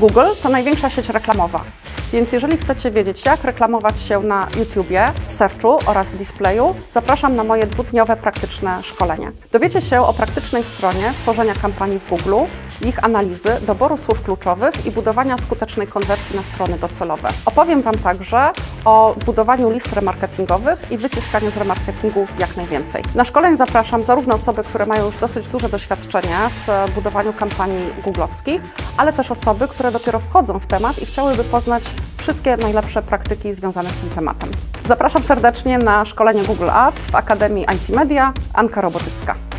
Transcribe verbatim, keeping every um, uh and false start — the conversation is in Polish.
Google to największa sieć reklamowa, więc jeżeli chcecie wiedzieć, jak reklamować się na YouTubie, w Searchu oraz w Displayu, zapraszam na moje dwudniowe praktyczne szkolenie. Dowiecie się o praktycznej stronie tworzenia kampanii w Google, ich analizy, doboru słów kluczowych i budowania skutecznej konwersji na strony docelowe. Opowiem Wam także o budowaniu list remarketingowych i wyciskaniu z remarketingu jak najwięcej. Na szkolenie zapraszam zarówno osoby, które mają już dosyć duże doświadczenie w budowaniu kampanii googlowskich, ale też osoby, które dopiero wchodzą w temat i chciałyby poznać wszystkie najlepsze praktyki związane z tym tematem. Zapraszam serdecznie na szkolenie Google Ads w Akademii I T Media. Anka Robotycka.